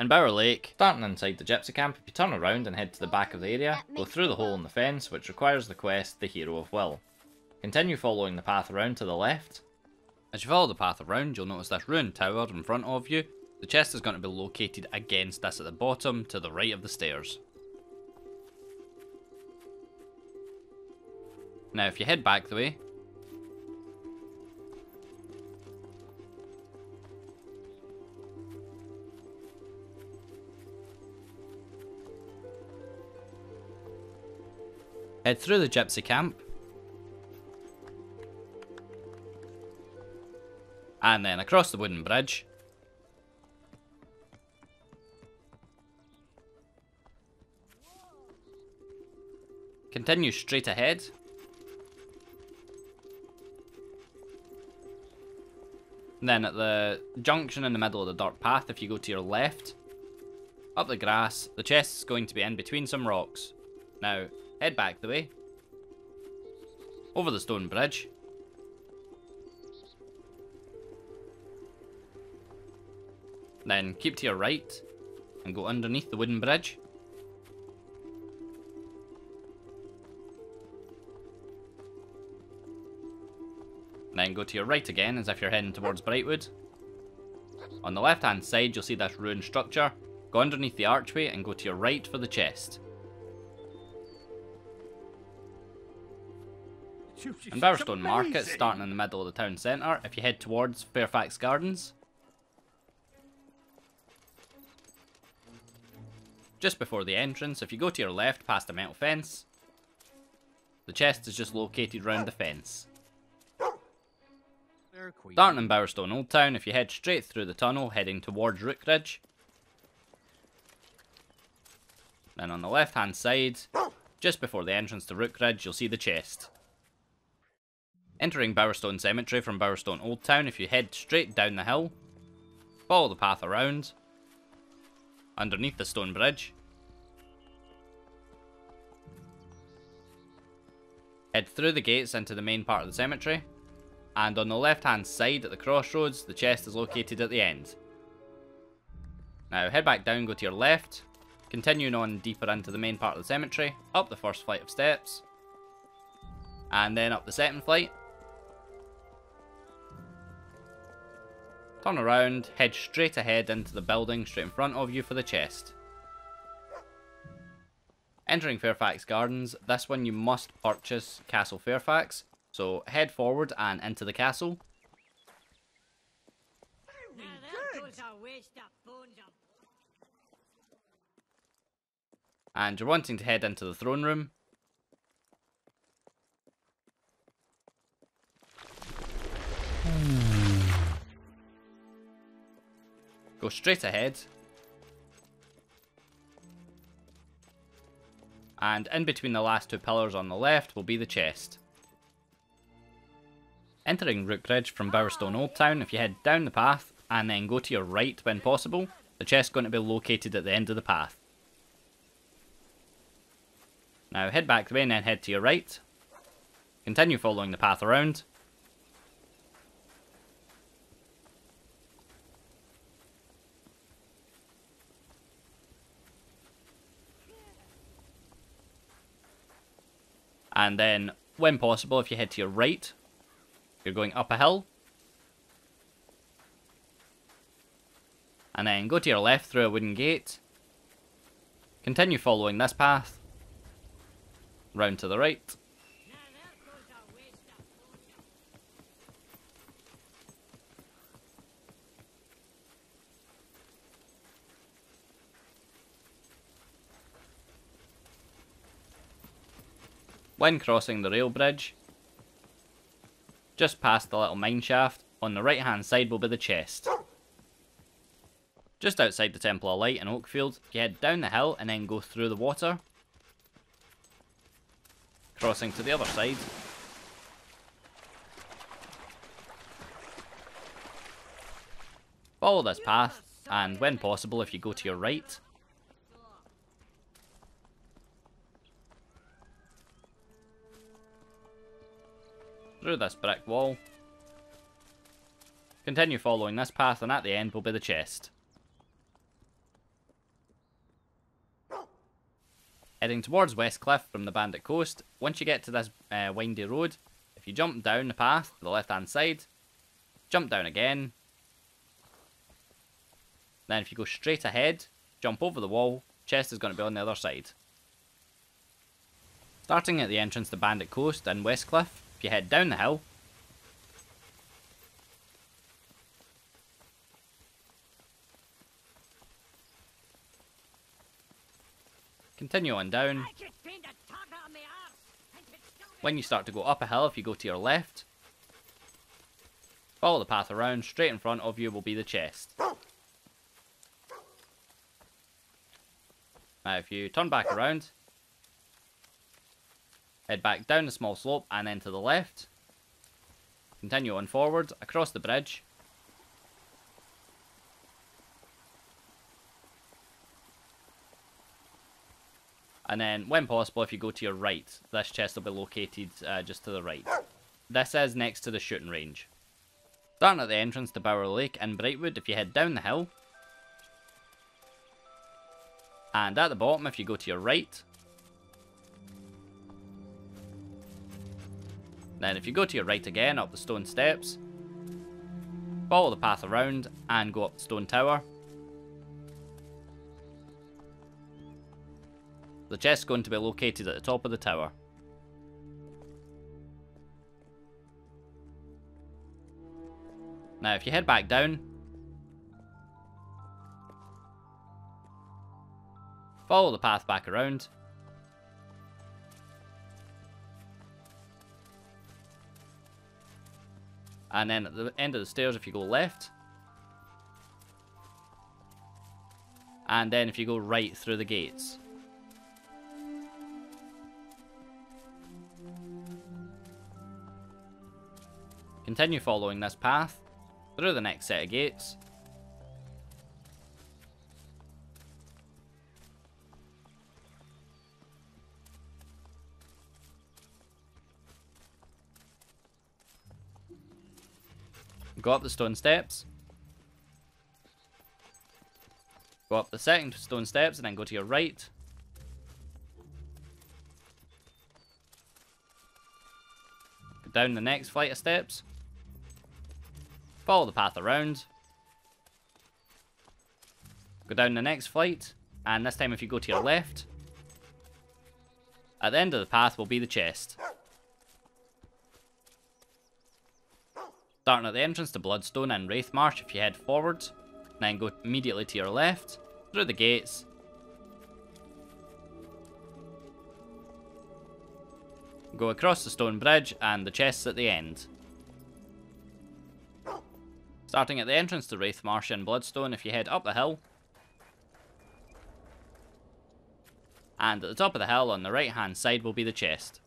And Bower Lake, starting inside the Gypsy Camp, if you turn around and head to the back of the area, go through the hole in the fence, which requires the quest, The Hero of Will. Continue following the path around to the left. As you follow the path around, you'll notice this ruined tower in front of you. The chest is going to be located against this at the bottom, to the right of the stairs. Now if you head back the way, head through the Gypsy Camp, and then across the wooden bridge, continue straight ahead, and then at the junction in the middle of the dirt path, if you go to your left, up the grass, the chest is going to be in between some rocks. Now head back the way, over the stone bridge, then keep to your right and go underneath the wooden bridge. Then go to your right again as if you're heading towards Brightwood. On the left hand side you'll see this ruined structure. Go underneath the archway and go to your right for the chest. And Bowerstone Market, starting in the middle of the town centre, if you head towards Fairfax Gardens. Just before the entrance, if you go to your left past the metal fence, the chest is just located round the fence. Starting in Bowerstone Old Town, if you head straight through the tunnel, heading towards Rookridge. Then on the left hand side, just before the entrance to Rookridge, you'll see the chest. Entering Bowerstone Cemetery from Bowerstone Old Town, if you head straight down the hill, follow the path around, underneath the stone bridge, head through the gates into the main part of the cemetery, and on the left hand side at the crossroads, the chest is located at the end. Now head back down, go to your left, continuing on deeper into the main part of the cemetery, up the first flight of steps, and then up the second flight. Turn around, head straight ahead into the building straight in front of you for the chest. Entering Fairfax Gardens, this one you must purchase Castle Fairfax, so head forward and into the castle. And you're wanting to head into the throne room. Go straight ahead, and in between the last two pillars on the left will be the chest. Entering Rookridge from Bowerstone Old Town, if you head down the path and then go to your right when possible, the chest is going to be located at the end of the path. Now head back the way and then head to your right, continue following the path around, and then, when possible, if you head to your right, you're going up a hill. And then go to your left through a wooden gate. Continue following this path, round to the right. When crossing the rail bridge, just past the little mine shaft, on the right hand side will be the chest. Just outside the Temple of Light in Oakfield, you head down the hill and then go through the water, crossing to the other side. Follow this path, and when possible, if you go to your right, through this brick wall, continue following this path, and at the end will be the chest. heading towards Westcliff from the Bandit Coast. Once you get to this windy road, if you jump down the path to the left hand side, jump down again, then if you go straight ahead, jump over the wall, chest is going to be on the other side. Starting at the entrance to Bandit Coast in Westcliff, if you head down the hill, continue on down. When you start to go up a hill, if you go to your left, follow the path around, straight in front of you will be the chest. Now if you turn back around, head back down the small slope and then to the left, continue on forward across the bridge, and then when possible if you go to your right, this chest will be located just to the right. This is next to the shooting range. Starting at the entrance to Bower Lake in Brightwood, if you head down the hill, and at the bottom if you go to your right, then if you go to your right again up the stone steps, follow the path around and go up the stone tower. The chest is going to be located at the top of the tower. Now if you head back down, follow the path back around, and then at the end of the stairs if you go left, and then if you go right through the gates. Continue following this path through the next set of gates, go up the stone steps, go up the second stone steps and then go to your right, go down the next flight of steps, follow the path around, go down the next flight, and this time if you go to your left, at the end of the path will be the chest. Starting at the entrance to Bloodstone and Wraithmarsh, if you head forward, then go immediately to your left, through the gates, go across the stone bridge, and the chest's at the end. Starting at the entrance to Wraithmarsh and Bloodstone, if you head up the hill, and at the top of the hill on the right hand side will be the chest.